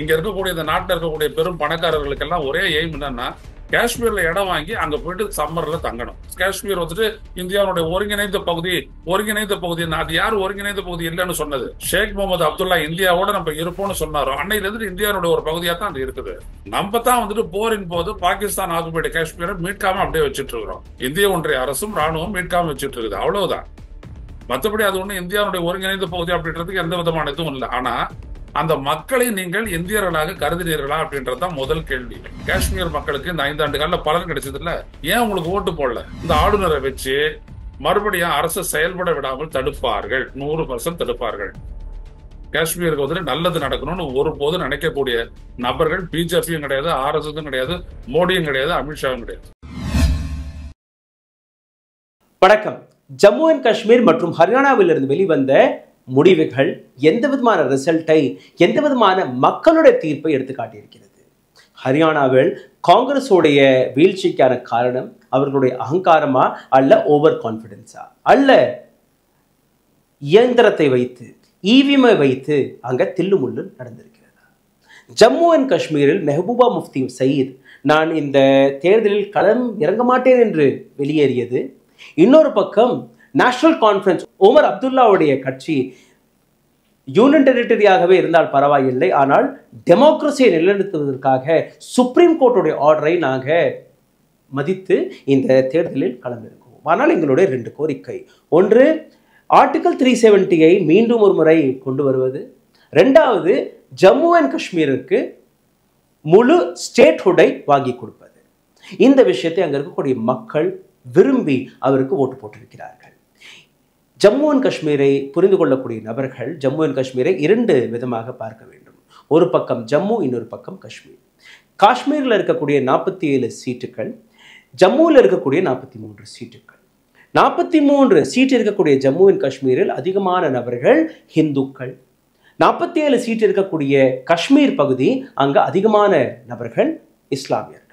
இங்க இருக்கக்கூடிய இந்த நாட்டில் இருக்கக்கூடிய பெரும் பணக்காரர்களுக்கெல்லாம் ஒரே எய்ம் என்னன்னா காஷ்மீர்ல இடம் வாங்கி அங்க போயிட்டு சம்மர்ல தங்கணும். காஷ்மீர் வந்துட்டு இந்தியாவுடைய ஒருங்கிணைந்த பகுதி. அது யார் ஒருங்கிணைந்த பகுதி இல்லைன்னு சொன்னது? ஷேக் முகமது அப்துல்லா. இந்தியாவோட நம்ம இருப்போம்னு சொன்னாரோ அன்னையில இருந்து இந்தியாவுடைய ஒரு பகுதியா தான் அது இருக்குது. நம்ம தான் வந்துட்டு போரின் போது பாகிஸ்தான் ஆக்குபைடு காஷ்மீரை மீட்காம அப்படியே வச்சுட்டு இருக்கிறோம். இந்திய ஒன்றிய அரசும் ராணுவம் மீட்காம வச்சுட்டு இருக்குது, அவ்வளவுதான். மற்றபடி அது ஒண்ணு இந்தியாவுடைய ஒருங்கிணைந்த பகுதி அப்படின்றதுக்கு எந்த விதமான இதுவும் இல்லை. ஆனா அந்த மக்களை நீங்கள் இந்தியர்களாக கருதினீர்களா அப்படின்றதுதான் முதல் கேள்வி. காஷ்மீர் மக்களுக்கு இந்த 5 ஆண்டுகள்ல பலன் கிடைச்சது இல்ல, ஏன் உங்களுக்கு ஓட்டு போடல? இந்த ஆளுநரை வச்சு மறுபடியும் அரசு செயல்பட விடாமல் தடுப்பார்கள், 100% தடுப்பார்கள். காஷ்மீருக்கு வந்து நல்லது நடக்கணும்னு ஒருபோது நினைக்கக்கூடிய நபர்கள் பிஜேபியும் கிடையாது, ஆர்எஸ்எஸும் கிடையாது, மோடியும் கிடையாது, அமித்ஷாவும் கிடையாது. வணக்கம். ஜம்மு அண்ட் காஷ்மீர் மற்றும் ஹரியானாவிலிருந்து வெளிவந்த முடிவுகள் எந்த விதமான ரிசல்ட்டை, எந்த விதமான மக்களுடைய தீர்ப்பை எடுத்துக்காட்டியிருக்கிறது. ஹரியானாவில் காங்கிரஸோடைய வீழ்ச்சிக்கான காரணம் அவர்களுடைய அகங்காரமா அல்ல ஓவர் கான்ஃபிடென்ஸா அல்ல இயந்திரத்தை வைத்து EVM வைத்து அங்க தில்லுமுள்ளு நடந்திருக்கிறதா? ஜம்மு அண்ட் காஷ்மீரில் மெஹபூபா முஃப்தி சயீத் நான் இந்த தேர்தலில் களம் இறங்க மாட்டேன் என்று வெளியேறியது. இன்னொரு பக்கம் நேஷனல் கான்ஃபரன்ஸ் ஓமர் அப்துல்லாவுடைய கட்சி யூனியன் டெரிட்டரியாகவே இருந்தால் பரவாயில்லை, ஆனால் டெமோக்ரஸியை நிலைநிறுத்துவதற்காக சுப்ரீம் கோர்ட்டுடைய ஆர்டரை நாங்கள் மதித்து இந்த தேர்தலில் கலந்திருக்கோம். ஆனால் எங்களுடைய 2 கோரிக்கை, ஒன்று ஆர்டிக்கல் 370-ஐ மீண்டும் ஒரு முறை கொண்டு வருவது, ரெண்டாவது ஜம்மு அண்ட் காஷ்மீருக்கு முழு ஸ்டேட்ஹுட்டை வாங்கி கொடுப்பது. இந்த விஷயத்தை அங்கே இருக்கக்கூடிய மக்கள் விரும்பி அவருக்கு ஓட்டு போட்டிருக்கிறார்கள். ஜம்மு அண்ட் காஷ்மீரை புரிந்து கொள்ளக்கூடிய நபர்கள் ஜம்மு அண்ட் காஷ்மீரை 2 விதமாக பார்க்க வேண்டும். ஒரு பக்கம் ஜம்மு, இன்னொரு பக்கம் காஷ்மீர். காஷ்மீரில் இருக்கக்கூடிய 47 சீட்டுகள், ஜம்முவில் இருக்கக்கூடிய 43 சீட்டுகள். 43 சீட்டு இருக்கக்கூடிய ஜம்மு அண்ட் காஷ்மீரில் அதிகமான நபர்கள் ஹிந்துக்கள். 47 சீட்டு இருக்கக்கூடிய காஷ்மீர் பகுதி அங்கே அதிகமான நபர்கள் இஸ்லாமியர்கள்.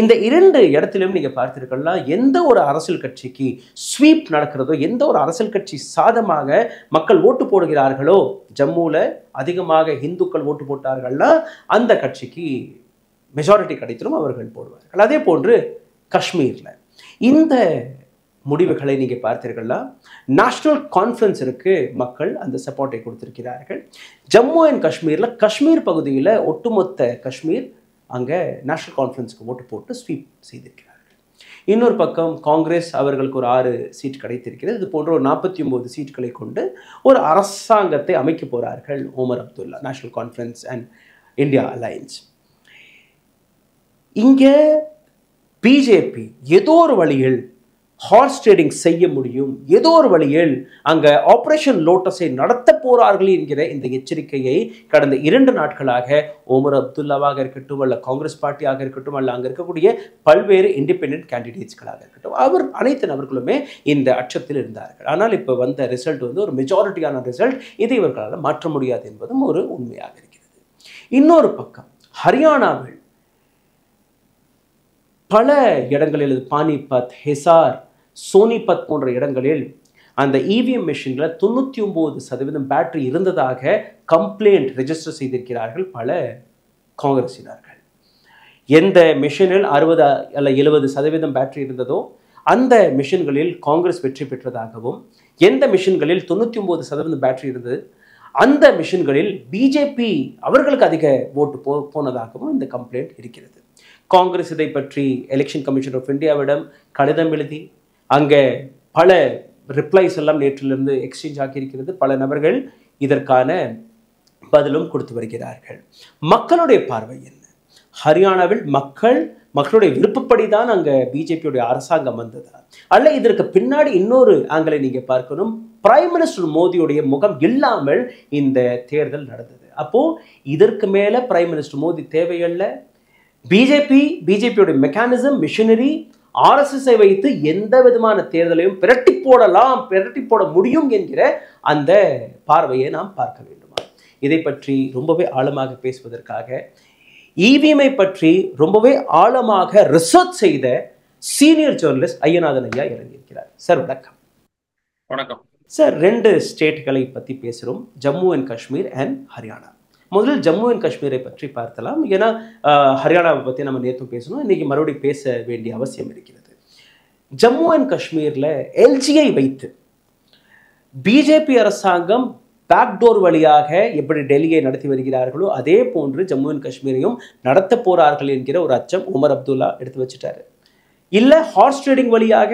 இந்த 2 இடத்திலும் நீங்க பார்த்திருக்கலாம், எந்த ஒரு அரசியல் கட்சிக்கு ஸ்வீப் நடக்கிறதோ, எந்த ஒரு அரசியல் கட்சி சாதமாக மக்கள் ஓட்டு போடுகிறார்களோ, ஜம்முல அதிகமாக இந்துக்கள் ஓட்டு போட்டார்கள்னா அந்த கட்சிக்கு மெஜாரிட்டி கிடைத்திடும், அவர்கள் போடுவார்கள். அதே போன்று காஷ்மீர்ல இந்த முடிவுகளை நீங்க பார்த்தீர்களா, நேஷனல் கான்ஃபரன்ஸிற்கு மக்கள் அந்த சப்போர்ட்டை கொடுத்திருக்கிறார்கள். ஜம்மு அண்ட் காஷ்மீர்ல காஷ்மீர் பகுதியில் ஒட்டுமொத்த காஷ்மீர் அங்கே நேஷனல் கான்ஃபரன்ஸுக்கு ஓட்டு போட்டு ஸ்வீப் செய்திருக்கிறார்கள். இன்னொரு பக்கம் காங்கிரஸ் அவர்களுக்கு ஒரு 6 சீட் கிடைத்திருக்கிறது. இது போன்ற ஒரு 49 சீட்டுகளை கொண்டு ஒரு அரசாங்கத்தை அமைக்க போகிறார்கள் Omar Abdullah, National Conference and India alliance. இங்கே பிஜேபி ஏதோ ஒரு வழியில் ஹார்ஸ் ட்ரேடிங் செய்ய முடியும், ஏதோ ஒரு வழியில் அங்கே ஆப்ரேஷன் லோட்டஸை நடத்த போகிறார்கள் என்கிற இந்த எச்சரிக்கையை கடந்த 2 நாட்களாக ஓமர் அப்துல்லாவாக இருக்கட்டும், அல்ல காங்கிரஸ் பார்ட்டியாக இருக்கட்டும், அல்ல அங்கே இருக்கக்கூடிய பல்வேறு இண்டிபெண்ட் கேண்டிடேட்ஸ்களாக இருக்கட்டும், அனைத்து நபர்களுமே இந்த அச்சத்தில் இருந்தார்கள். ஆனால் இப்போ வந்த ரிசல்ட் வந்து ஒரு மெஜாரிட்டியான ரிசல்ட், இதை இவர்களால் மாற்ற முடியாது என்பதும் ஒரு உண்மையாக இருக்கிறது. இன்னொரு பக்கம் ஹரியானாவில் பல இடங்களில் பானிபத், ஹெசார், சோனிபத் போன்ற இடங்களில் அந்த EVM மிஷினில் 99% பேட்டரி இருந்ததாக கம்ப்ளைண்ட் ரெஜிஸ்டர் செய்திருக்கிறார்கள் பல காங்கிரஸினர்கள். எந்த மிஷினில் 60 அல்லது 70% பேட்டரி இருந்ததோ அந்த மிஷின்களில் காங்கிரஸ் வெற்றி பெற்றதாகவும், எந்த மிஷின்களில் 99% பேட்டரி இருந்தது அந்த மிஷின்களில் பிஜேபி அவர்களுக்கு அதிக ஓட்டு போனதாகவும் இந்த கம்ப்ளைண்ட் இருக்கிறது. காங்கிரஸ் இதை பற்றி எலெக்ஷன் கமிஷன் ஆஃப் இந்தியாவிடம் கடிதம் எழுதி அங்கே பல ரிப்ளைஸ் எல்லாம் நேற்றிலிருந்து எக்ஸ்சேஞ்ச் ஆகியிருக்கிறது. பல நபர்கள் இதற்கான பதிலும் கொடுத்து வருகிறார்கள். மக்களுடைய பார்வை என்ன? ஹரியானாவில் மக்களுடைய விருப்பப்படி தான் அங்கே பிஜேபியுடைய அரசாங்கம் வந்ததா, அல்ல இதற்கு பின்னாடி இன்னொரு ஆங்கிளை நீங்கள் பார்க்கணும், பிரைம் மினிஸ்டர் மோடியுடைய முகம் இல்லாமல் இந்த தேர்தல் நடந்தது. அப்போது இதற்கு மேலே பிரைம் மினிஸ்டர் மோடி தேவையில்லை. பிஜேபியோட மெக்கானிசம், மிஷனரி, RSSI வைத்து எந்த விதமான தேர்தலையும் பிரட்டி போட முடியும் என்கிற அந்த பார்வையை நாம் பார்க்க வேண்டுமா? இதை பற்றி ரொம்பவே ஆழமாக பேசுவதற்காக EVM-ஐ பற்றி ரொம்பவே ஆழமாக ரிசர்ச் செய்த சீனியர் ஜேர்னலிஸ்ட் ஐயநாதன் ஐயா இறங்கியிருக்கிறார். சார் வணக்கம். வணக்கம் சார். 2 ஸ்டேட்களை பற்றி பேசுகிறோம், ஜம்மு அண்ட் காஷ்மீர் அண்ட் ஹரியானா. முதலில் ஜம்மு அண்ட் காஷ்மீரை பற்றி பார்க்கலாம். ஏன்னா ஹரியானாவை பற்றி நம்ம நேற்று பேசணும், இன்றைக்கி மறுபடியும் பேச வேண்டிய அவசியம் இருக்கிறது. ஜம்மு அண்ட் காஷ்மீரில் எல்ஜியை வைத்து பிஜேபி அரசாங்கம் பேக்டோர் வழியாக எப்படி டெல்லியை நடத்தி வருகிறார்களோ அதே போன்று ஜம்மு அண்ட் காஷ்மீரையும் நடத்த போகிறார்கள் என்கிற ஒரு அச்சம் உமர் அப்துல்லா எடுத்து வச்சுட்டாரு. இல்லை ஹார்ஸ் ட்ரேடிங் வழியாக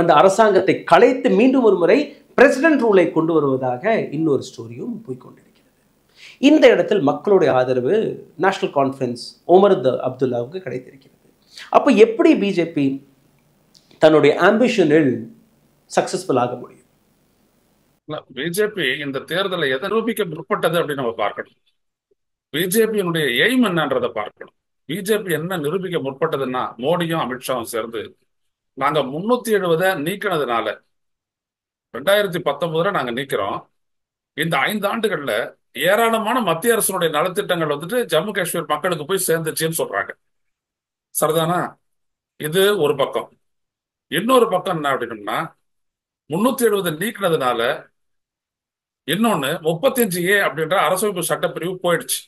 அந்த அரசாங்கத்தை கலைத்து மீண்டும் ஒரு முறை பிரசிடென்ட் ரூலை கொண்டு வருவதாக இன்னொரு ஸ்டோரியும் போய்கொண்டிருக்கிறது. இந்த இடத்தில் மக்களுடைய ஆதரவு நேஷனல் கான்ஃபரன்ஸ் உமர் அப்துல்லாவுக்கு கிடைத்திருக்கிறது. அப்போ எப்படி பிஜேபி தன்னுடைய ஆம்பிஷனில் சக்சஸ்ஃபுல் ஆக முடியும்? பிஜேபி இந்த தேர்தலை எதை ரூபிக்க முற்பட்டது அப்படின்னு நம்ம பார்க்கணும். பிஜேபியினுடைய எய்ம் என்னன்றதை பார்க்கணும். பிஜேபி என்ன நிரூபிக்க முற்பட்டதுன்னா, மோடியும் அமித்ஷாவும் சேர்ந்து நாங்க 370 நீக்கினதுனால 2019 நாங்க நீக்கிறோம். இந்த 5 ஆண்டுகள்ல ஏராளமான மத்திய அரசுடைய நலத்திட்டங்கள் வந்துட்டு ஜம்மு காஷ்மீர் மக்களுக்கு போய் சேர்ந்துச்சுன்னு சொல்றாங்க. சரிதானா? இது ஒரு பக்கம். இன்னொரு பக்கம் என்ன அப்படின்னா, 370 நீக்கினதுனால இன்னொன்னு 35A அப்படின்ற அரசமைப்பு சட்டப்பிரிவு போயிடுச்சு.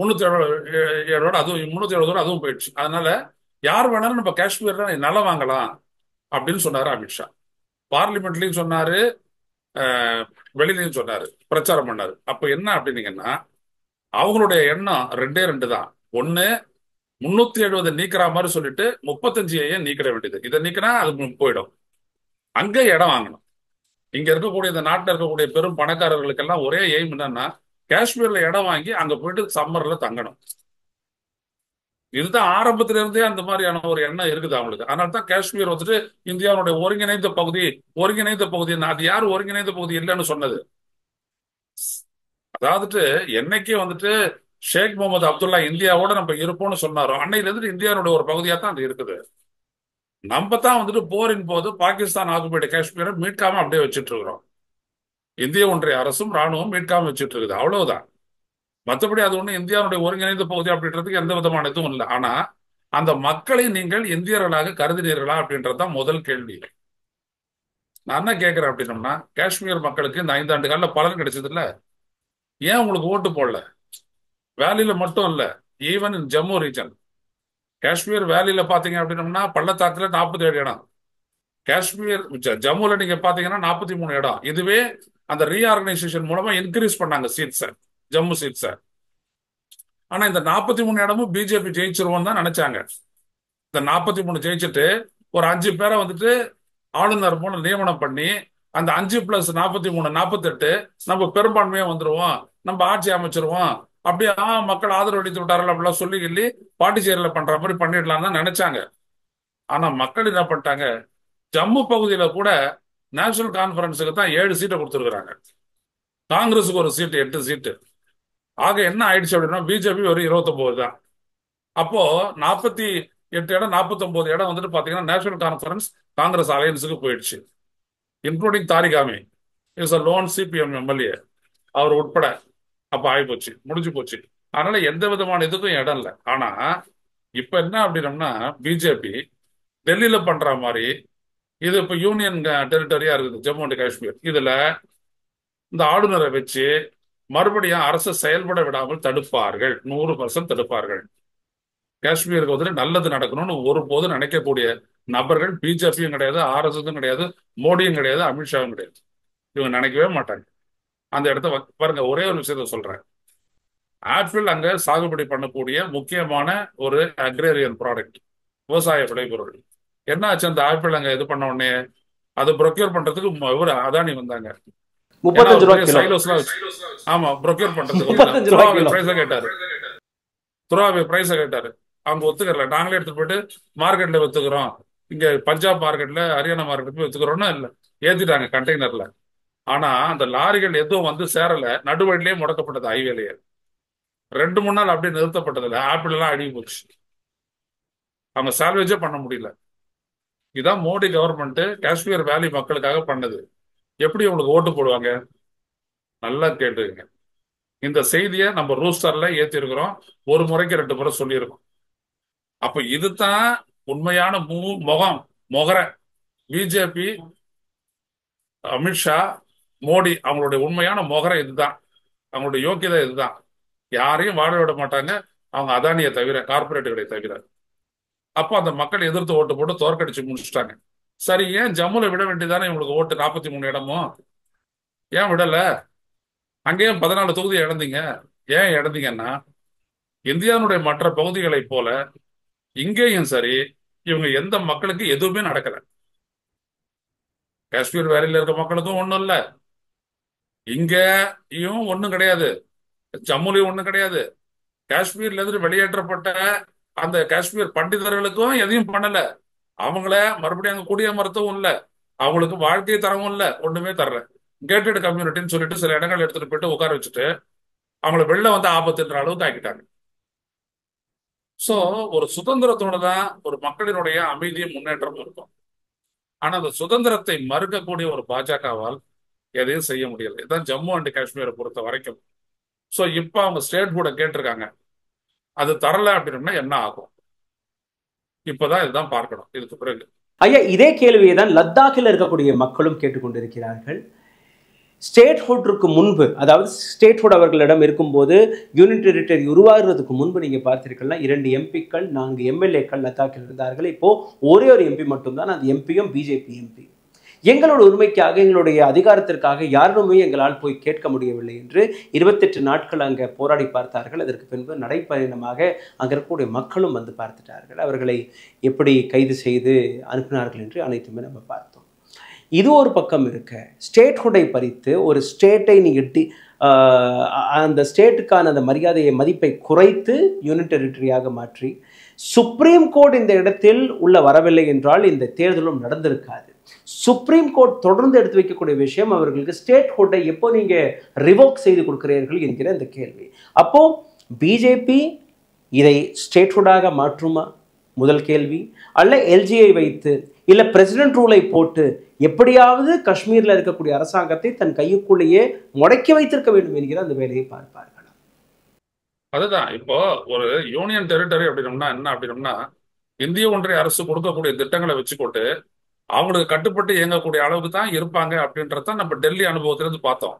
377 அதுவும் 370 அதுவும் போயிடுச்சு. அதனால யார் வேணாலும் நம்ம காஷ்மீர்ல நலம் வாங்கலாம் அப்படின்னு சொன்னாரு அமித்ஷா. பார்லிமெண்ட்லயும் சொன்னாரு, வெளியிலையும் சொன்னாரு, பிரச்சாரம் பண்ணாரு. அப்ப என்ன அப்படின்னீங்கன்னா, அவங்களுடைய எண்ணம் 2 தான். ஒண்ணு 370 நீக்கிற மாதிரி சொல்லிட்டு 35A நீக்கிட வேண்டியது. இதை நீக்கினா அது போயிடும், அங்கே இடம் வாங்கணும். இங்க இருக்கக்கூடிய இந்த நாட்டில் இருக்கக்கூடிய பெரும் பணக்காரர்களுக்கெல்லாம் ஒரே எய்ம் என்னன்னா, காஷ்மீர்ல இடம் வாங்கி அங்க போயிட்டு சம்மர்ல தங்கணும். இதுதான் ஆரம்பத்தில இருந்தே அந்த மாதிரியான ஒரு எண்ணம் இருக்குது அவங்களுக்கு. அதனால்தான் காஷ்மீர் வந்துட்டு இந்தியாவுடைய ஒருங்கிணைந்த பகுதி. அது யார் ஒருங்கிணைந்த பகுதி இல்லைன்னு சொன்னது? அதாவது என்னைக்கே வந்துட்டு ஷேக் முகமது அப்துல்லா இந்தியாவோட நம்ம இருப்போம்னு சொன்னாரோ அன்னையில இருந்து இந்தியாவுடைய ஒரு பகுதியா தான் அது இருக்குது. நம்ம தான் வந்துட்டு போரின் போது பாகிஸ்தான் ஆக்குபைடு காஷ்மீரை மீட்காம அப்படியே வச்சுட்டு இருக்கிறோம். இந்திய ஒன்றிய அரசும் ராணுவம் மீட்காம வச்சுட்டு இருக்குது, அவ்வளவுதான். மற்றபடி அது ஒண்ணு இந்தியாவுடைய ஒருங்கிணைந்த பகுதி அப்படின்றதுக்கு எந்த விதமான இதுவும் இல்லை. ஆனா அந்த மக்களை நீங்கள் இந்தியர்களாக கருதினீர்களா அப்படின்றதுதான் முதல் கேள்வி. நான் என்ன கேட்கிறேன் அப்படின்னம்னா, காஷ்மீர் மக்களுக்கு இந்த 5 ஆண்டுகள்ல பலன் கிடைச்சது இல்ல, ஏன் உங்களுக்கு ஓட்டு போடல? வேலையில மட்டும் இல்ல, even in Jammu region. Kashmir வேலியில பாத்தீங்க அப்படின்னம்னா பள்ளத்தாக்குல 47 இடம், காஷ்மீர் ஜம்முல நீங்க பாத்தீங்கன்னா 43 இடம். இதுவே அந்த ரீஆர்கனைசேஷன் மூலமா இன்க்ரீஸ் பண்ணாங்க சீட்ஸை, ஜம்மு சீட்ஸை. ஆனா இந்த 43 இடமும் பிஜேபி ஜெயிச்சிருவோம் தான் நினைச்சாங்க. இந்த 43 ஜெயிச்சுட்டு ஒரு 5 பேரை வந்துட்டு ஆளுநர் மூலம் நியமனம் பண்ணி அந்த 5 + 43 48 நம்ம பெரும்பான்மையா வந்துருவோம், நம்ம ஆட்சி அமைச்சிருவோம், அப்படியே மக்கள் ஆதரவு அளித்து விட்டார்கள் அப்படிலாம் சொல்லி பாண்டிச்சேரியில பண்ற மாதிரி பண்ணிடலாம் தான் நினைச்சாங்க. ஆனா மக்கள் என்ன பண்ணிட்டாங்க, ஜம்மு பகுதியில கூட நேஷனல் கான்பரன்ஸுக்கு தான் 7 சீட்டை கொடுத்துருக்குறாங்க, காங்கிரஸுக்கு ஒரு சீட்டு, 8 சீட்டு. ஆக என்ன ஆயிடுச்சு அப்படின்னா, பிஜேபி ஒரு 29 தான். அப்போ 48 இடம், 49 இடம் வந்துட்டு பாத்தீங்கன்னா நேஷனல் கான்பரன்ஸ் காங்கிரஸ் அலையன்ஸுக்கு போயிடுச்சு, including Tarigami is a lone CPM MLA, அவர் உட்பட. அப்ப ஆயிப்போச்சு, முடிஞ்சு போச்சு. அதனால எந்த விதமான இதுக்கும் இடம் இல்லை. ஆனா இப்ப என்ன அப்படின்னம்னா, பிஜேபி டெல்லியில பண்ற மாதிரி இது இப்ப யூனியன் டெரிட்டரியா இருக்குது ஜம்மு அண்ட் காஷ்மீர். இதுல இந்த ஆளுநரை வச்சு மறுபடியும் அரசு செயல்பட விடாமல் தடுப்பார்கள், 100% தடுப்பார்கள். காஷ்மீருக்கு வந்துட்டு நல்லது நடக்கணும்னு ஒருபோதும் நினைக்கக்கூடிய நபர்கள் பிஜேபியும் கிடையாது, ஆர்எஸ்எஸும் கிடையாது, மோடியும் கிடையாது, அமித்ஷாவும் கிடையாது. இவங்க நினைக்கவே மாட்டாங்க. அந்த இடத்த பாருங்க, ஒரே ஒரு விஷயத்த சொல்றேன். ஆப்பிள் அங்க சாகுபடி பண்ணக்கூடிய முக்கியமான ஒரு அக்ரேரியன் ப்ராடக்ட், விவசாய விளைபொருள். என்ன ஆச்சு, அந்த ஆப்பிள் அங்க இது பண்ண உடனே அதை ப்ரொக்யூர் பண்றதுக்கு ஒரு அதானி வந்தாங்க. ஆமா, ப்ரொக்யூர் பண்றதுக்கு கேட்டாரு, துராவே பிரைஸ கேட்டாரு. அவங்க ஒத்துக்கல, நாங்களே எடுத்துட்டு போயிட்டு மார்க்கெட்ல வித்துக்கிறோம், இங்க பஞ்சாப் மார்க்கெட்ல ஹரியானா மார்க்கெட் போய் வித்துக்கிறோம்னா இல்ல ஏத்திட்டாங்க கண்டெய்னர்ல. ஆனா அந்த லாரிகள் எதுவும் வந்து சேரல, நடுவழிலேயே முடக்கப்பட்டது, ஹைவேலையே 2-3 நாள் அப்படியே நிறுத்தப்பட்டதுல ஆப்பிள் எல்லாம் அழுகி போச்சு, அவங்க சால்வேஜே பண்ண முடியல. இதான் மோடி கவர்மெண்ட் காஷ்மீர் வேலி மக்களுக்காக பண்ணது. எப்படி உங்களுக்கு ஓட்டு போடுவாங்க? நல்லா கேட்டுக்கங்க. இந்த செய்தியை நம்ம ரூஸ்டர்ல ஏத்தி இருக்கிறோம், ஒரு முறைக்கு 2 முறை சொல்லியிருக்கோம். அப்ப இதுதான் உண்மையான முகர பிஜேபி, அமித்ஷா, மோடி அவங்களுடைய உண்மையான முகரை இதுதான், அவங்களுடைய யோக்கியதை இதுதான். யாரையும் வாழ விட மாட்டாங்க அவங்க அதானியை தவிர கார்பரேட்டுகளை தவிர. அப்போ அந்த மக்கள் எதிர்த்து ஓட்டு போட்டு தோற்கடிச்சு முடிச்சுட்டாங்க. சரி, ஏன் ஜம்முல விட வேண்டியதானே? இவங்களுக்கு ஓட்டு 43 இடமும் ஏன் விடல? அங்கேயும் 14 தொகுதி இழந்தீங்க. ஏன் இழந்தீங்கன்னா இந்தியாவுடைய மற்ற பகுதிகளை போல இங்கேயும் சரி இவங்க எந்த மக்களுக்கு எதுவுமே நடக்கல. காஷ்மீர் வேலையில் இருக்க மக்களுக்கும் ஒண்ணும் இல்லை, இங்கேயும் ஒண்ணும் கிடையாது, ஜம்முலையும் ஒண்ணும் கிடையாது. காஷ்மீர்ல இருந்து வெளியேற்றப்பட்ட அந்த காஷ்மீர் பண்டிதர்களுக்கும் எதையும் பண்ணல. அவங்கள மறுபடியும் அங்க குடியமர்த்தவும் இல்லை, அவங்களுக்கு வாழ்க்கை தரவும் இல்லை, ஒண்ணுமே தர்ற. கேட்டட் கம்யூனிட்டின்னு சொல்லிட்டு சில இடங்கள் எடுத்துட்டு போயிட்டு உட்கார வச்சுட்டு அவங்களை வெளில வந்து ஆபத்துன்ற அளவுக்கு ஆக்கிட்டாங்க. சோ ஒரு சுதந்திரத்தோட தான் ஒரு மக்களினுடைய அமைதியும் முன்னேற்றமும் இருக்கும். ஆனா அந்த சுதந்திரத்தை மறுக்கக்கூடிய ஒரு பாஜகவால் எதையும் செய்ய முடியல. இதுதான் ஜம்மு அண்ட் காஷ்மீரை பொறுத்த வரைக்கும். சோ இப்ப அவங்க ஸ்டேட் கூட கேட்டிருக்காங்க, அது தரல அப்படின்னா என்ன ஆகும்? இப்பதான் இதுதான் பார்க்கணும். இதுக்கு பிறகு ஐயா இதே கேள்வியை தான் லத்தாக்கில் இருக்கக்கூடிய மக்களும் கேட்டுக்கொண்டிருக்கிறார்கள். ஸ்டேட்ஹுட்டிற்கு முன்பு, அதாவது ஸ்டேட்ஹுட் அவர்களிடம் இருக்கும்போது யூனிட்டரிட்டரி உருவாகிறதுக்கு முன்பு நீங்கள் பார்த்திருக்கலாம் 2 எம்பிக்கள் 4 எம்எல்ஏக்கள் லத்தாக்கில் இருந்தார்கள். இப்போது ஒரே ஒரு எம்பி மட்டும்தான், அந்த எம்பியும் பிஜேபி எம்பி. எங்களோட உரிமைக்காக எங்களுடைய அதிகாரத்திற்காக யாருமே எங்களால் போய் கேட்க முடியவில்லை என்று 28 நாட்கள் அங்கே போராடி பார்த்தார்கள். அதற்கு பின்பு நடைபயணமாக அங்கே இருக்கக்கூடிய மக்களும் வந்து பார்த்துட்டார்கள். அவர்களை எப்படி கைது செய்து அனுப்பினார்கள் என்று அனைத்துமே நம்ம பார்த்தோம். இது ஒரு பக்கம் இருக்க, ஸ்டேட்ஹுட்டை பறித்து ஒரு ஸ்டேட்டை நீங்கள் அந்த ஸ்டேட்டுக்கான அந்த மரியாதையை மதிப்பை குறைத்து யூனிட்டரிட்டரியாக மாற்றி சுப்ரீம் கோர்ட் இந்த இடத்தில் உள்ள வரவில்லை என்றால் இந்த தேர்தலும் நடந்திருக்காது. சுப்ரீம் கோர்ட் தொடர்ந்து எடுத்து வைக்கக்கூடிய விஷயம் அவர்களுக்கு ஸ்டேட்ஹுட்டை எப்போ நீங்கள் ரிவோக் செய்து கொடுக்கிறீர்கள் என்கிற இந்த கேள்வி. அப்போது பிஜேபி இதை ஸ்டேட்ஹுட்டாக மாற்றுமா முதல் கேள்வி, அல்ல எல்ஜியை வைத்து இல்லை பிரசிடென்ட் ரூலை போட்டு எப்படியாவது காஷ்மீரில் இருக்கக்கூடிய அரசாங்கத்தை தன் கையுக்குள்ளேயே முடக்கி வைத்திருக்க வேண்டும் என்கிற அந்த வேலையை பார்ப்பார்கள். அதுதான் இப்போ ஒரு யூனியன் டெரிட்டரி அப்படின்னம்னா என்ன அப்படின்னம்னா இந்திய ஒன்றிய அரசு கொடுக்கக்கூடிய திட்டங்களை வச்சுக்கொண்டு அவங்களுக்கு கட்டுப்பட்டு இயங்கக்கூடிய அளவுக்கு தான் இருப்பாங்க அப்படின்றதான் நம்ம டெல்லி அனுபவத்திலிருந்து பார்த்தோம்.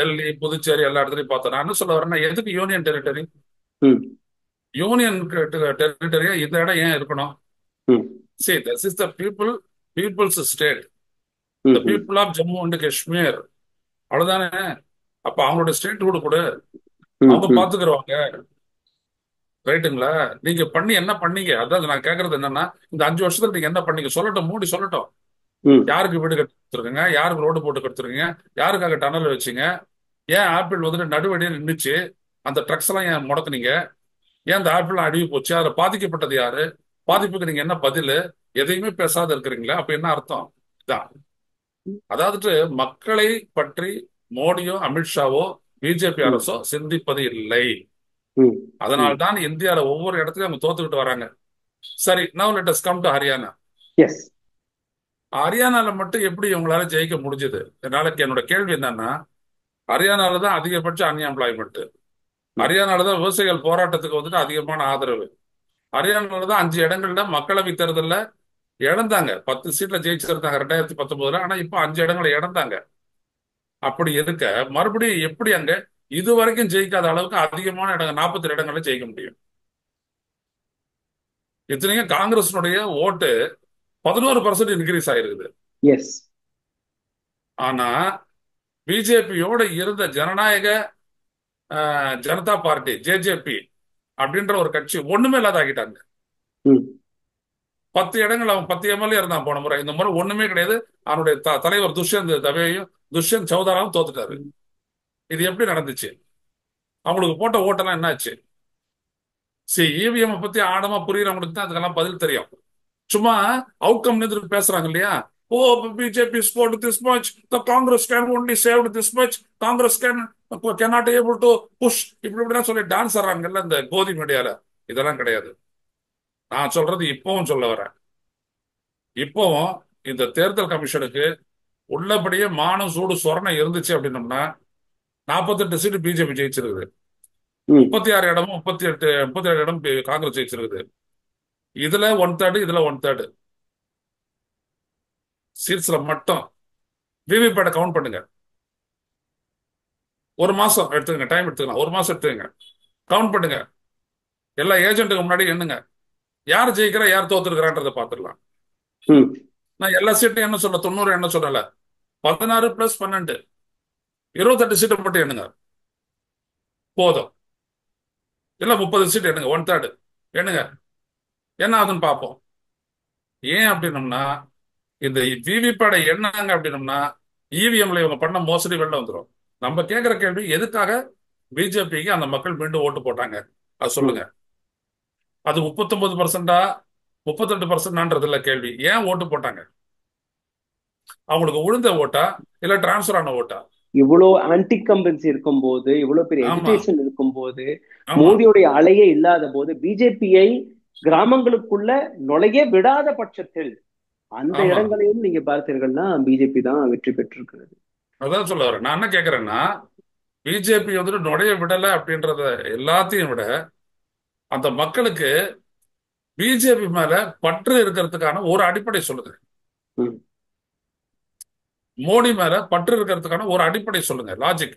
டெல்லி, புதுச்சேரி எல்லா இடத்துலையும் பார்த்தோம். நான் என்ன சொல்ல வரேன்னா, எதுக்கு யூனியன் டெரிட்டரி? யூனியன் டெரிட்டரியா இந்த இடம் ஏன் இருக்கணும்? See, this is the people's state. The people of Jammu and Kashmir. அவ்வளவுதானே. அப்ப அவங்களோட ஸ்டேட் கூட கூட அவங்க பாத்துக்கிறவாங்க, ரைட்டுங்களா? நீங்க பண்ணி என்ன பண்ணீங்க? அதாவது நான் கேக்குறது என்னன்னா, இந்த 5 வருஷத்துல நீங்க என்ன பண்ணீங்க சொல்லட்டும், மோடி சொல்லட்டும். யாருக்கு வீடு கட்டுருக்கீங்க, யாருக்கு ரோடு போட்டு கட்டுருக்கீங்க, யாருக்காக டனல் வச்சுங்க, ஏன் ஆப்பிள் வந்துட்டு நடுவடியே நின்றுச்சு, அந்த ட்ரக்ஸ் எல்லாம் ஏன் முடக்குனீங்க, ஏன் அந்த ஆப்பிள் அழிவு போச்சு, அதுல பாதிக்கப்பட்டது யாரு, பாதிப்புக்கு நீங்க என்ன பதில், எதையுமே பேசாத இருக்கிறீங்களா? அப்ப என்ன அர்த்தம்? இதான் அதாவது மக்களை பற்றி மோடியோ அமித்ஷாவோ பிஜேபி அரசோ சிந்திப்பது இல்லை. அதனால்தான் இந்தியாவில ஒவ்வொரு இடத்துலயும் அவங்க தோத்துக்கிட்டு வராங்க. சரி, now let us come to Haryana. ஹரியானால மட்டும் எப்படி இவங்களால ஜெயிக்க முடிஞ்சது? நாளைக்கு என்னோட கேள்வி என்னன்னா, ஹரியானாலதான் அதிகபட்ச அன்எம்ப்ளாய்மெண்ட், ஹரியானாலதான் விவசாயிகள் போராட்டத்துக்கு வந்துட்டு அதிகமான ஆதரவு, ஹரியானால தான் 5 இடங்கள்ல மக்களவை தேர்தலில் இழந்தாங்க, 10 சீட்ல ஜெயிச்சிருந்தாங்க 2019. ஆனா இப்போ 5 இடங்களை இழந்தாங்க. அப்படி இருக்க மறுபடியும் எப்படி அங்க இது வரைக்கும் ஜெயிக்காத அளவுக்கு அதிகமான இடங்கள் 42 இடங்கள்ல ஜெயிக்க முடியும்? இத்தனைக்கும் காங்கிரஸினுடைய ஓட்டு 11% இன்க்ரீஸ் ஆயிருக்குது. ஆனா பிஜேபியோட இருந்த ஜனநாயக ஜனதா பார்ட்டி ஜேஜேபி அப்படின்ற ஒரு கட்சி ஒண்ணுமே இல்லாத ஆகிட்டாங்க. 10 இடங்கள் அவன் 10 எம்எல்ஏ இருந்தான் போன முறை, இந்த முறை ஒண்ணுமே கிடையாது. அவனுடைய தலைவர் துஷ்யந்த் தவேயும் துஷ்யந்த் சௌதாராவும் தோத்துட்டாரு. இது எப்படி நடந்துச்சு? அவங்களுக்கு போட்ட ஓட்டெல்லாம் என்னாச்சு? சரி, இவிஎம் பத்தி ஆழமா புரியறவங்களுக்கு தான் அதுக்கெல்லாம் பதில் தெரியும். சும்மா அவுட்கம் பேசுறாங்க இல்லையா? Oh, BJP scored this much, the Congress can only save this much, Congress can cannot able to push, இப்படி இப்படிலாம் சொல்லி டான்ஸ் ஆடுறாங்கல்ல இந்த கோதி மீடியால. இதெல்லாம் கிடையாது. நான் சொல்றது இப்பவும் சொல்ல வரேன். இப்பவும் இந்த தேர்தல் கமிஷனுக்கு உள்ளபடியே மானம் சூடு சொரணம் இருந்துச்சு அப்படின்னம்னா 48 சீட்டு பிஜேபி ஜெயிச்சிருக்குது, 36 இடமும் 37 இடமும் காங்கிரஸ் ஜெயிச்சிருக்குது. இதுல 1/3 இதுல 1/3 சீட்ஸ்ல மட்டும் விவிபேட்டை கவுண்ட் பண்ணுங்க. 1 மாசம் எடுத்துங்க, டைம் எடுத்துக்கலாம், 1 மாசம் எடுத்துங்க, கவுண்ட் பண்ணுங்க, எல்லா ஏஜென்ட்டுக்கு முன்னாடி எண்ணுங்க, யார் ஜெயிக்கிறா யார் தோத்துருக்கிறான்றத பாத்துடலாம். நான் எல்லா சீட்டும் என்ன சொல்ல 90 என்ன சொல்லல, 16 + 12 28 சீட்டை மட்டும் எண்ணுங்க போதும். இல்ல 30 சீட் எண்ணுங்க, 1/3 எண்ணுங்க, என்ன ஆகுதுன்னு பார்ப்போம். ஏன் அப்படின்னம்னா இந்த விவிபேட் என்னங்க அப்படின்னம்னா இவிஎம்ல இவங்க பண்ண மோசடி வெளில வந்துடும். நம்ம கேட்கிற கேள்வி, எதுக்காக பிஜேபிக்கு அந்த மக்கள் மீண்டும் ஓட்டு போட்டாங்க அது சொல்லுங்க. அது 39% 32% இல்ல கேள்வி, ஏன் ஓட்டு போட்டாங்க? அவங்களுக்கு உழுந்த ஓட்டா இல்ல டிரான்ஸ்பர் ஆன ஓட்டா? இவ்வளவு ஆன்டி கம்பன்சி இருக்கும் போது, இவ்வளவு பெரிய எஜிடேஷன் இருக்கும் போது, மோடியுடைய அலையே இல்லாத போது, பிஜேபியை கிராமங்களுக்குள்ள நுழைய விடாத பட்சத்தில் அந்த இடங்களையும் நீங்க பார்த்தீர்கள்னா பிஜேபி தான் வெற்றி பெற்றிருக்கிறது. அதான் சொல்ல வரேன். நான் என்ன கேட்கறேன்னா, பிஜேபி வந்துட்டு நுழைய விடலை அப்படின்றத எல்லாத்தையும் விட அந்த மக்களுக்கு பிஜேபி மேல பற்று இருக்கிறதுக்கான ஒரு அடிப்படை சொல்லுங்க. மோடி மேல பற்று இருக்கிறதுக்கான ஒரு அடிப்படை சொல்லுங்க. Logic,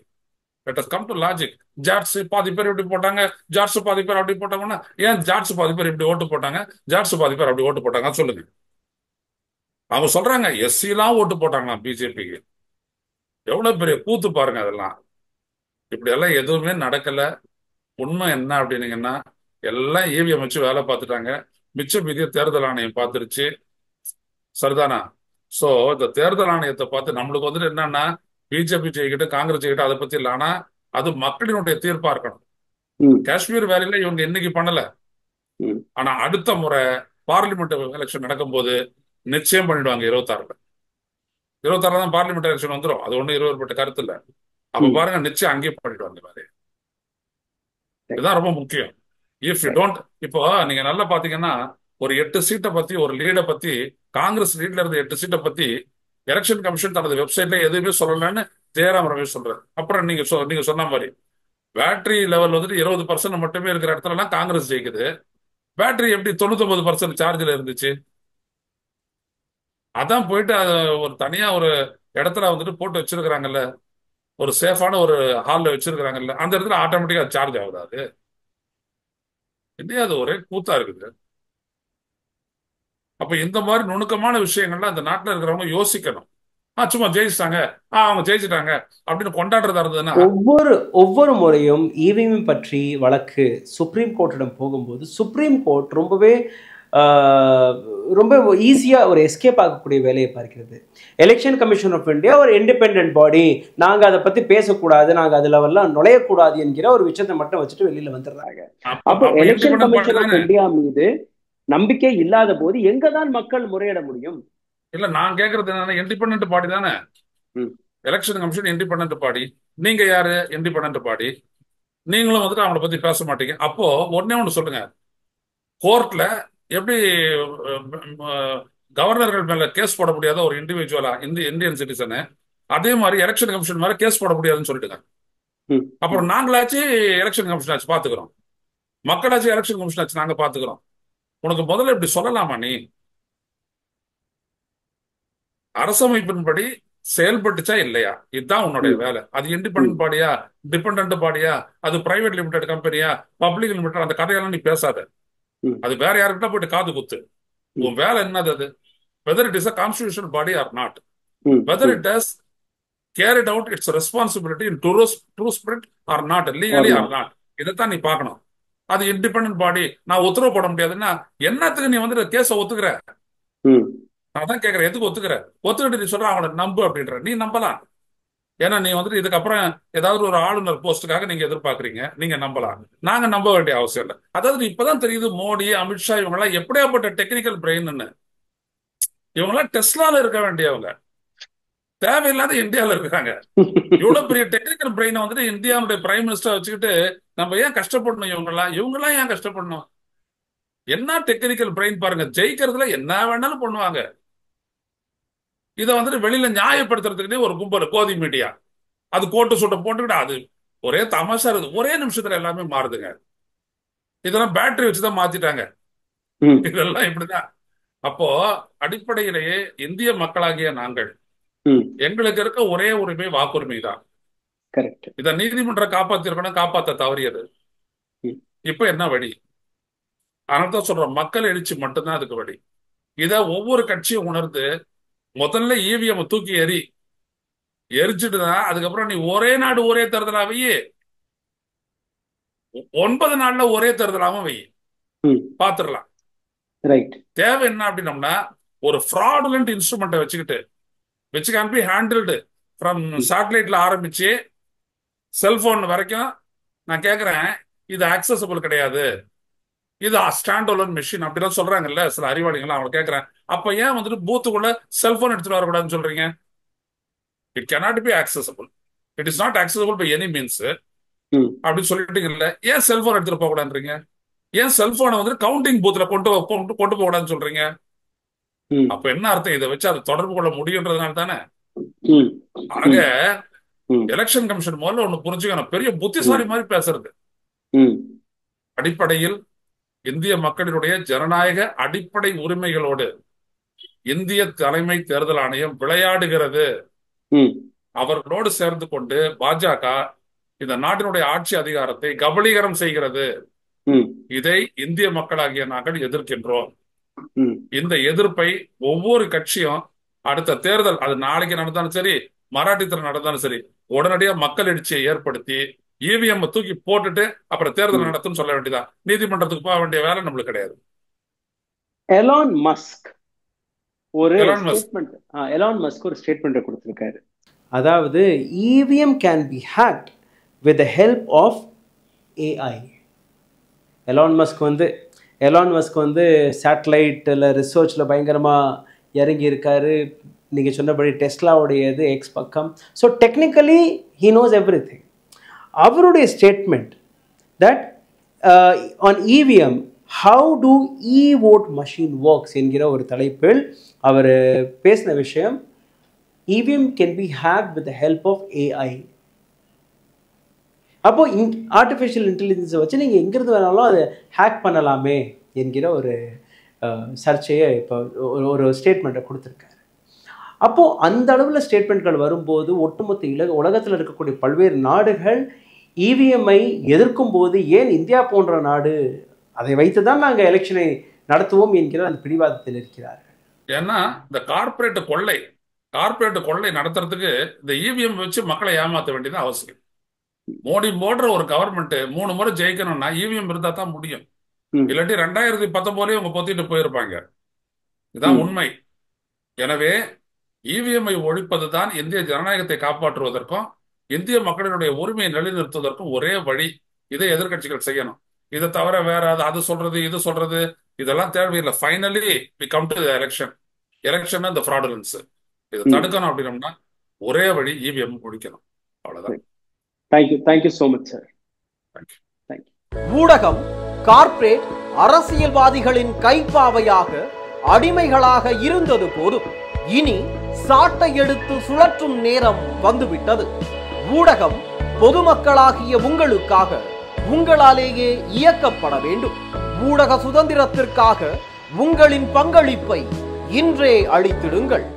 let us come to logic. ஜார்ஜ் பாதி பேர் இப்படி போட்டாங்க, ஜார்ஜ் பாதி பேர் அப்படி போட்டாங்கன்னா ஏன் ஜார்ஜ் பாதி பேர் இப்படி ஓட்டு போட்டாங்க, ஜார்ஜ் பாதி பேர் அப்படி ஓட்டு போட்டாங்க சொல்லுங்க. அவங்க சொல்றாங்க எஸ்சி எல்லாம் ஓட்டு போட்டாங்களாம் பிஜேபிக்கு. எவ்வளவு பெரிய கூத்து பாருங்க. அதெல்லாம் இப்படி எல்லாம் எதுவுமே நடக்கல. உண்மை என்ன அப்படின்னீங்கன்னா, எல்லாம் EVM வச்சு வேலை பார்த்துட்டாங்க, மிச்ச மீதிய தேர்தல் ஆணையம் பார்த்துருச்சு, சரிதானா? சோ இந்த தேர்தல் ஆணையத்தை பார்த்து நம்மளுக்கு வந்துட்டு என்னன்னா, பிஜேபி ஜெயிக்கிட்டு காங்கிரஸ் ஜெயிக்கிட்டு அதை பத்தி இல்லை. ஆனா அது மக்களினுடைய தீர்ப்பா இருக்கணும். காஷ்மீர் வேலையில இவங்க இன்னைக்கு பண்ணல, ஆனா அடுத்த முறை பார்லிமெண்ட் எலெக்ஷன் நடக்கும்போது நிச்சயம் பண்ணிடுவாங்க. 26ல தான் பார்லிமெண்ட் எலெக்ஷன் வந்துடும். அது ஒண்ணு 20 கருத்து இல்ல. அப்ப பாருங்க, நிச்சயம் அங்கேயே பண்ணிடுவாங்க. இதுதான் ரொம்ப முக்கியம். இஃப் யூ டோன்ட், இப்போ நீங்க நல்லா பாத்தீங்கன்னா ஒரு 8 சீட்டை பத்தி, ஒரு லீடை பத்தி, காங்கிரஸ் லீட்ல இருந்த 8 சீட்டை பத்தி எலெக்ஷன் கமிஷன் தனது வெப்சைட்ல எதுவுமே சொல்லலன்னு ஜெயராம் ரமேஷ் சொல்றாரு. அப்புறம் நீங்க சொன்ன மாதிரி பேட்டரி லெவல் வந்துட்டு 20% மட்டுமே இருக்கிற இடத்துல எல்லாம் காங்கிரஸ் ஜெயிக்குது. பேட்டரி எப்படி 99% சார்ஜ்ல இருந்துச்சு? அதான் போயிட்டு அது ஒரு தனியா ஒரு இடத்துல வந்துட்டு போட்டு வச்சிருக்கிறாங்கல்ல, ஒரு சேஃபான ஒரு ஹால்ல வச்சிருக்கிறாங்கல்ல, அந்த இடத்துல ஆட்டோமேட்டிக்கா சார்ஜ் ஆகுது. அது இல்லையா? அது ஒரே கூத்தா இருக்குது. அப்ப இந்த மாதிரி நுணுக்கமான விஷயங்கள்ல அந்த நாட்டுல இருக்கிறவங்க யோசிக்கணும். சும்மா ஜெயிச்சிட்டாங்க, அவங்க ஜெயிச்சிட்டாங்க அப்படின்னு கொண்டாடுறதா இருந்ததுன்னா, ஒவ்வொரு முறையும் EVM பற்றி வழக்கு சுப்ரீம் கோர்ட்டிடம் போகும்போது சுப்ரீம் கோர்ட் ரொம்ப ஈஸியாக ஒரு எஸ்கேப் ஆகக்கூடிய வேலையை பார்க்கிறது. எலெக்ஷன் கமிஷன் ஆஃப் இந்தியா ஒரு இண்டிபெண்டன்ட் பாடி, நாங்கள் அதை பற்றி பேசக்கூடாது, நாங்கள் அதில் வரலாம் நுழையக்கூடாது என்கிற ஒரு விஷயத்தை மட்டும் வச்சுட்டு வெளியில் வந்துடுறாங்க. அப்போ எலெக்ஷன் கமிஷன் ஆஃப் இந்தியா மீது நம்பிக்கை இல்லாத போது எங்க தான் மக்கள் முறையிட முடியும்? இல்ல, நான் கேட்கறது என்னன்னா, இண்டிபெண்டன்ட் பாடி தானே எலெக்ஷன் கமிஷன். இண்டிபெண்டன்ட் பாடி, நீங்க யாரு இண்டிபெண்டன்ட் பாடி? நீங்களும் வந்துட்டு அவங்கள பத்தி பேச மாட்டீங்க. அப்போ ஒன்னே ஒன்று சொல்லுங்க, கோர்ட்ல எப்படி கவர்னர்கள் மேல கேஸ் போட முடியாத ஒரு இண்டிவிஜுவலா இந்தியன் சிட்டிசனு, அதே மாதிரி எலெக்ஷன் கமிஷன் மேல கேஸ் போட முடியாதுன்னு சொல்லிட்டுங்க. அப்புறம் நாங்களாச்சு எலெக்ஷன் கமிஷன் ஆச்சு பாத்துக்கிறோம், மக்களாச்சு எலெக்ஷன் கமிஷன் ஆச்சு நாங்க பாத்துக்கிறோம். உனக்கு முதல்ல இப்படி சொல்லலாமா? நீ அரசமைப்பின்படி செயல்பட்டுச்சா இல்லையா, இதுதான் உன்னுடைய வேலை. அது இண்டிபெண்டன்ட் பாடியா, டிபெண்டன்ட் பாடியா, அது பிரைவேட் லிமிடெட் கம்பெனியா, பப்ளிக் லிமிடெட், அந்த கதையெல்லாம் நீ பேசாத. அது வேற யாருக்கிட்ட போயிட்டு காது குத்து. உன் வேலை என்னது? அது whether it is a constitutional body or not, whether it has carried out its responsibility in true spirit or not, legally or not, இதைத்தான் நீ பார்க்கணும். அது இண்டிபெண்டன்ட் பாடி, நான் உத்தரவு போட முடியாதுன்னா என்னத்துக்கு நீ வந்து கேஸ ஒத்துக்கிற? நான் தான் கேட்கறேன், எதுக்கு ஒத்துக்கிற? ஒத்துக்கிட்டு நீ சொல்ற அவனை நம்பு அப்படின்ற, நீ நம்பலாம். ஏன்னா நீ வந்துட்டு இதுக்கப்புறம் ஏதாவது ஒரு ஆளுநர் போஸ்டுக்காக நீங்க எதிர்பார்க்கறீங்க, நீங்க நம்பலாம். நாங்க நம்ப வேண்டிய அவசியம் இல்லை. அதாவது இப்பதான் தெரியுது மோடி, அமித்ஷா இவங்கெல்லாம் எப்படியாப்பட்ட டெக்னிக்கல் பிரெயின்னு. இவங்கெல்லாம் டெஸ்லால இருக்க வேண்டியவங்க, தேவையில்லாத இந்தியாவில் இருக்காங்க. இவ்வளவு பெரிய டெக்னிக்கல் பிரெயினை வந்துட்டு இந்தியாவுடைய பிரைம் மினிஸ்டர் வச்சுக்கிட்டு நம்ம ஏன் கஷ்டப்படணும்? இவங்கெல்லாம் ஏன் கஷ்டப்படணும்? என்ன டெக்னிக்கல் பிரெயின் பாருங்க. ஜெயிக்கிறதுல என்ன வேணாலும் பண்ணுவாங்க. இதை வந்துட்டு வெளியில நியாயப்படுத்துறதுக்குன்னே ஒரு கும்பல் கோதி மீடியா, அது கோட்டு சூட்டை போட்டுக்கிட்டு அது ஒரே தமாஷா இருக்குது. ஒரே நிமிஷத்துல எல்லாமே மாறுதுங்க. இதெல்லாம் பேட்டரி வச்சுதான் மாத்திட்டாங்க, இதெல்லாம் இப்படிதான். அப்போ அடிப்படையிலேயே இந்திய மக்களாகிய நாங்கள், எங்களுக்கு இருக்க ஒரே உரிமை வாக்குரிமை தான். Correct. If the Nidimundra Kapa, you're going to Kapa the Tavariad. If you're not ready, another sort of Makal Edich Montana the Kavadi. Either over Kachi one or there, Motanle Evia Mutuki Eri Yerjida, the Governor, Warena to Orator the Lavie. One by the Nala Orator the Lamavi. Patrala. Right. They have enough or a fraudulent instrument which can be handled from satellite la cell phone varaikum na kekkuren idu accessible kedaiyadhu idu standalone machine appdina solranga sila arivaadingala avanga kekkuren appo yen vandu booth kulla cell phone eduthu varakudadhu solringa it cannot be accessible it is not accessible by any means appdi sollitingilla yen cell phone eduthu pokudadhu yen cell phone vandu counting booth la kondu pokudadhu solringa அப்ப என்ன அர்த்தம் இத வச்சு அது தொடர்பு கொள்ள முடியும்ன்றதுனால தானே ஆக எலெக்ஷன் கமிஷன் மூல ஒன்னு புரிஞ்சுக்கணும் பெரிய புத்திசாலி மாதிரி பேசுறது அடிப்படையில் இந்திய மக்களுடைய ஜனநாயக அடிப்படை உரிமைகளோடு இந்திய தலைமை தேர்தல் ஆணையம் விளையாடுகிறது அவர்களோடு சேர்ந்து கொண்டு பாஜக இந்த நாட்டினுடைய ஆட்சி அதிகாரத்தை கபலீகரம் செய்கிறது இதை இந்திய மக்களாகிய நாங்கள் எதிர்க்கின்றோம் இந்த எதிர்ப்பை ஒவ்வொரு கட்சியும் அடுத்த தேர்தல் அது நாளைக்கு நடந்தாலும் சரி மராட்டித்தர் நடந்தாலும் சரி உடனடியா மக்கள் எழுச்சியை ஏற்படுத்தி EVM தூக்கி போட்டுட்டு அப்புறம் தேர்தல் நடத்தும் சொல்ல வேண்டியதான் நீதிமன்றத்துக்கு போக வேண்டிய வேலை நம்மளுக்கு கிடையாது எலான் மஸ்க் ஒரு ஸ்டேட்மெண்ட் கொடுத்திருக்காரு அதாவது EVM can be hacked with the help of AI Elon Musk வந்து சேட்டலைட்ல ரிசர்ச்ல பயங்கரமா இறங்கி இருக்காரு நீங்க சொன்னபடி டெஸ்லாவோடது எக்ஸ் பக்கம் so technically he knows everything அவருடைய statement that on EVM how do e-vote machine works என்கிற ஒரு தலைப்பில் அவர் பேசின விஷயம் EVM can be hacked with the help of AI அப்போ ஆர்டிஃபிஷியல் இன்டெலிஜென்ஸை வச்சு நீங்கள் எங்கிருந்து வேணாலும் அதை ஹேக் பண்ணலாமே என்கிற ஒரு சர்ச்சையை இப்போ ஒரு ஸ்டேட்மெண்ட்டை கொடுத்துருக்காரு அப்போது அந்த அளவில் ஸ்டேட்மெண்ட்கள் வரும்போது ஒட்டுமொத்த உலகத்தில் இருக்கக்கூடிய பல்வேறு நாடுகள் EVMஐ எதிர்க்கும் போது ஏன் இந்தியா போன்ற நாடு அதை வைத்து தான் நாங்கள் எலெக்ஷனை நடத்துவோம் என்கிற அந்த பிடிவாதத்தில் இருக்கிறார்கள் ஏன்னா இந்த கார்பரேட் கொள்ளை நடத்துறதுக்கு இந்த EVM வச்சு மக்களை ஏமாற்ற வேண்டியது அவசியம் மோடி போடுற ஒரு கவர்மெண்ட் மூணு முறை ஜெயிக்கணும்னா EVM இருந்தா தான் முடியும் இல்லாட்டி 2019 இவங்க பொத்திட்டு போயிருப்பாங்க இதுதான் உண்மை எனவே EVM ஐ ஒழிப்பதுதான் இந்திய ஜனநாயகத்தை காப்பாற்றுவதற்கும் இந்திய மக்களினுடைய உரிமையை நிலைநிறுத்துவதற்கும் ஒரே வழி இதை எதிர்க்கட்சிகள் செய்யணும் இதை தவிர வேற அது சொல்றது இது சொல்றது இதெல்லாம் தேவையில்லை finally we come to the election அந்த ஃப்ராடுலன்ஸ் இதை தடுக்கணும் அப்படின்னா ஒரே வழி EVM ஒழிக்கணும் அவ்வளவுதான் Thank you so much, sir. Thank you. ஊடகம் கார்ப்பரேட் அரசியல்வாதிகளின் கைப்பாவையாக அடிமைகளாக இருந்தது போதும் இனி சாட்டை எடுத்து சுழற்றும் நேரம் வந்துவிட்டது ஊடகம் பொதுமக்களாகிய உங்களுக்காக உங்களாலேயே இயக்கப்பட வேண்டும் ஊடக சுதந்திரத்திற்காக உங்களின் பங்களிப்பை இன்றே அளித்திடுங்கள்